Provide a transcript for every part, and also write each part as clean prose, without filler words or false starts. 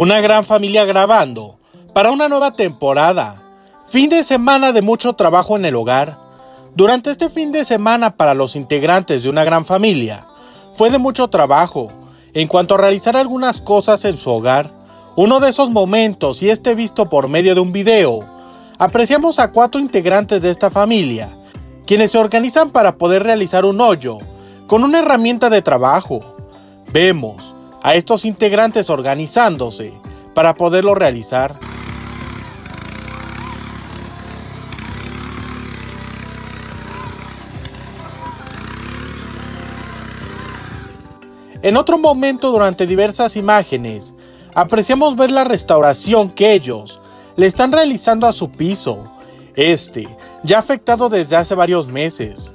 Una gran familia grabando para una nueva temporada. Fin de semana de mucho trabajo en el hogar. Durante este fin de semana para los integrantes de una gran familia fue de mucho trabajo en cuanto a realizar algunas cosas en su hogar. Uno de esos momentos, y este visto por medio de un video, apreciamos a 4 integrantes de esta familia, quienes se organizan para poder realizar un hoyo con una herramienta de trabajo. Vemos a estos integrantes organizándose para poderlo realizar. En otro momento, durante diversas imágenes, apreciamos ver la restauración que ellos le están realizando a su piso, ya afectado desde hace varios meses.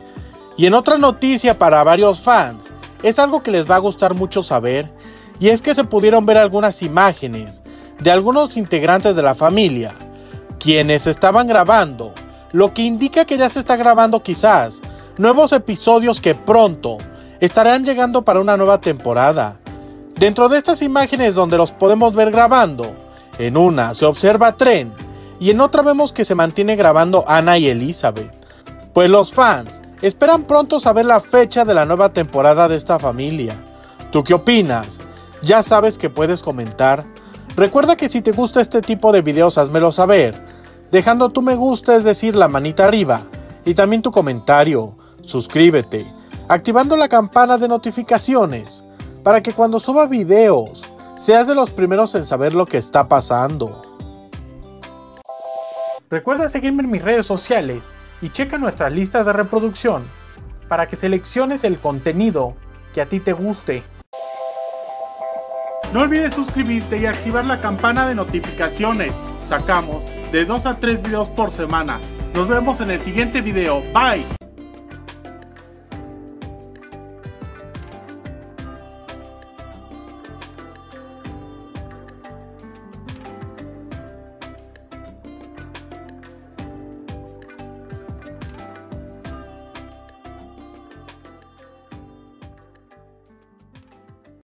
Y en otra noticia para varios fans, es algo que les va a gustar mucho saber, y es que se pudieron ver algunas imágenes de algunos integrantes de la familia, quienes estaban grabando, lo que indica que ya se está grabando quizás nuevos episodios que pronto estarán llegando para una nueva temporada. Dentro de estas imágenes donde los podemos ver grabando, en una se observa a Trent y en otra vemos que se mantiene grabando Ana y Elizabeth. Pues los fans esperan pronto saber la fecha de la nueva temporada de esta familia. ¿Tú qué opinas? Ya sabes que puedes comentar. Recuerda que si te gusta este tipo de videos, házmelo saber. Dejando tu me gusta, es decir, la manita arriba, y también tu comentario. Suscríbete, activando la campana de notificaciones, para que cuando suba videos, seas de los primeros en saber lo que está pasando. Recuerda seguirme en mis redes sociales y checa nuestras listas de reproducción para que selecciones el contenido que a ti te guste. No olvides suscribirte y activar la campana de notificaciones. Sacamos de 2 a 3 videos por semana. Nos vemos en el siguiente video. Bye.